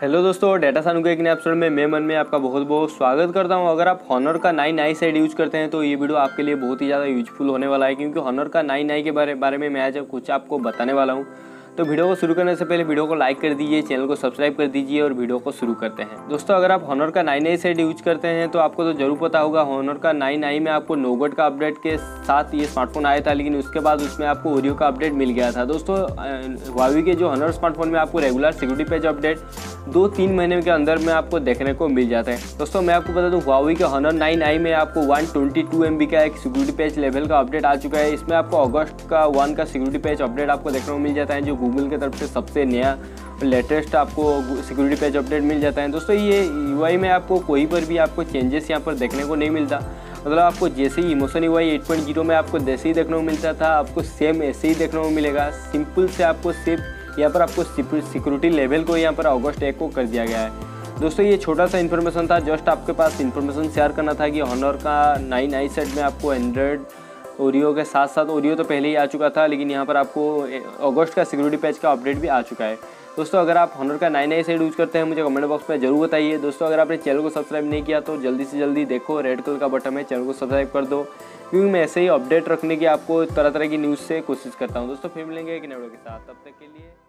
Hello दोस्तों, डेटासानु के एक नए एपिसोड में मन में आपका बहुत बहुत स्वागत करता हूं। अगर आप हॉनर का 9i सेट यूज़ करते हैं तो ये वीडियो आपके लिए बहुत ही ज़्यादा यूजफुल होने वाला है, क्योंकि हॉनर का 9i के बारे में मैं आज कुछ आपको बताने वाला हूं। तो वीडियो को शुरू करने से पहले वीडियो को लाइक कर दीजिए, चैनल को सब्सक्राइब कर दीजिए और वीडियो को शुरू करते हैं। दोस्तों, अगर आप हॉनर का 9i सेट यूज करते हैं तो आपको तो जरूर पता होगा, हॉनर का 9i में आपको नोगट का अपडेट के साथ ये स्मार्टफोन आया था, लेकिन उसके बाद उसमें आपको ओरियो का अपडेट मिल गया था। दोस्तों, हुआवी के जो हॉनर स्मार्टफोन में आपको रेगुलर सिक्योरिटी पेज अपडेट 2-3 महीने के अंदर में आपको देखने को मिल जाते हैं। दोस्तों, मैं आपको बता दूं, हुआवी के हॉनर 9i में आपको 122 MB का एक सिक्योरिटी पेज लेवल का अपडेट आ चुका है। इसमें आपको अगस्त 1 का सिक्योरिटी पेज अपडेट आपको देखने को मिल जाता है, जो गूगल की तरफ से सबसे नया लेटेस्ट आपको सिक्योरिटी पेज अपडेट मिल जाता है। दोस्तों, ये यूआई में आपको कोई पर भी आपको चेंजेस यहाँ पर देखने को नहीं मिलता। मतलब आपको जैसे ही इमोशन यूआई 8.0 में आपको जैसे ही देखने को मिलता था, आपको सेम ऐसे ही देखने को मिलेगा। सिंपल से आपको सिर्फ यहाँ पर आपको सिक्योरिटी लेवल को यहाँ पर अगस्त 1 को कर दिया गया है। दोस्तों, ये छोटा सा इन्फॉर्मेशन था, जस्ट आपके पास इन्फॉर्मेशन शेयर करना था कि हॉनर का 9i सेट में आपको एंड्रॉयड ओरियो के साथ साथ, ओरियो तो पहले ही आ चुका था, लेकिन यहाँ पर आपको अगस्त का सिक्योरिटी पैच का अपडेट भी आ चुका है। दोस्तों, अगर आप हॉनर का 9i सेट यूज़ करते हैं मुझे कमेंट बॉक्स में जरूर बताइए। दोस्तों, अगर आपने चैनल को सब्सक्राइब नहीं किया तो जल्दी से जल्दी देखो, रेड कलर का बटन है, चैनल को सब्सक्राइब कर दो, क्योंकि मैं ऐसे ही अपडेट रखने की आपको तरह तरह की न्यूज़ से कोशिश करता हूँ। दोस्तों, फिर मिलेंगे एक नए वीडियो के साथ, तब तक के लिए।